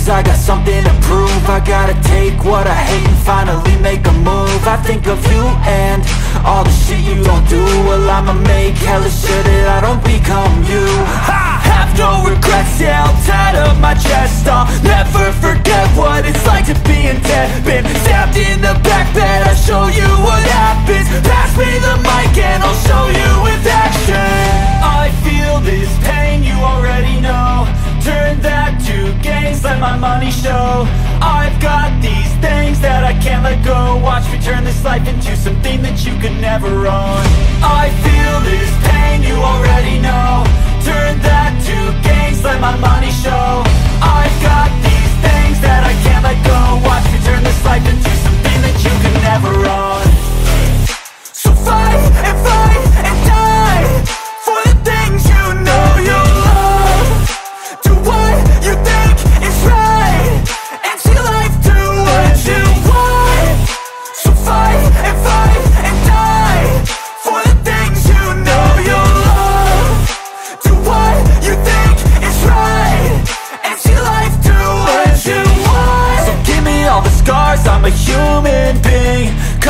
'cause I got something to prove. I gotta take what I hate and finally make a move. I think of you and all the shit you don't do. Well, I'ma make hella sure that I don't become you. I have no regrets, yeah, I'll tie up my chest. I'll never forget what it's like to be in debt. Been stabbed in the back bed, I'll show you what happens. Pass me the mic and I'll show you with action. I feel this pain, you already know. Turn that to gains, let my money show. I've got these things that I can't let go. Watch me turn this life into something that you could never own. I feel this pain, you already know. Turn that to gains, let my money show. I've got these things that I can't let go. Watch me turn this life into something that you could never own. So fight and fight and die for the things you know you love. Do what you think is right and see life do what you want. So fight and die for the things you know you love. Do what you think is right and see life do what you want. So give me all the scars, I'm a human being.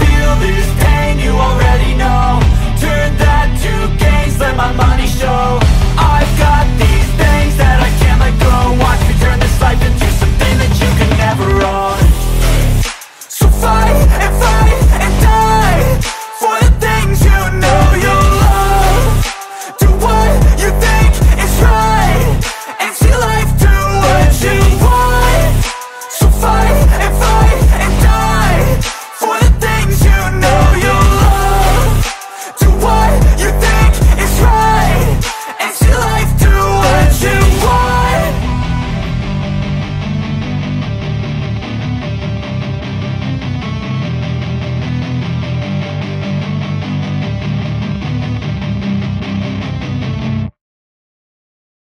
feel this pain, you already know. Turn that to